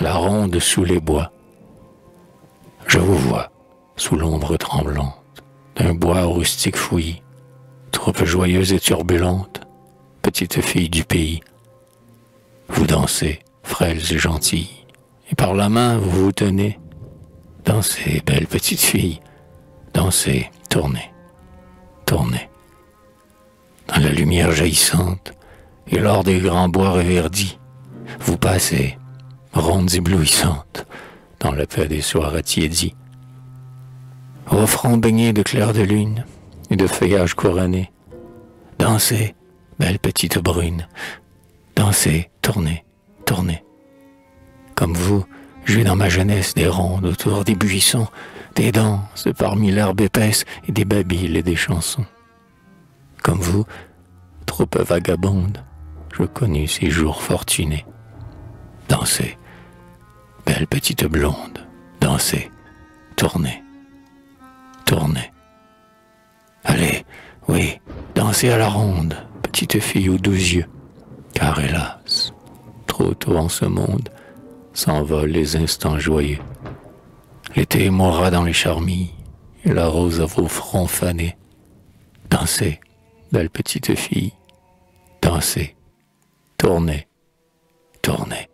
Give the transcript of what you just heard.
la ronde sous les bois. Je vous vois, sous l'ombre tremblante, d'un bois rustique fouillis, troupe joyeuse et turbulente, petite fille du pays. Vous dansez, frêles et gentilles, et par la main vous vous tenez. Dansez, belle petite fille, dansez, tournez, tournez. Dans la lumière jaillissante, et lors des grands bois reverdis, vous passez, rondes éblouissantes, dans la paix des soirées tiédies. Au front baigné de clair de lune et de feuillage couronné, dansez, belle petite brune, dansez, tournez, tournez. Comme vous, j'ai dans ma jeunesse des rondes autour des buissons, des danses parmi l'herbe épaisse et des babilles et des chansons. Comme vous, troupe vagabonde, je connus ces jours fortunés. Dansez, belle petite blonde, dansez, tournez, tournez. Allez, oui, dansez à la ronde, petite fille aux 12 yeux, car hélas, trop tôt en ce monde, s'envolent les instants joyeux. L'été mourra dans les charmilles, et la rose à vos fronts fanés. Dansez, belle petite fille, dansez, tournez, tournez.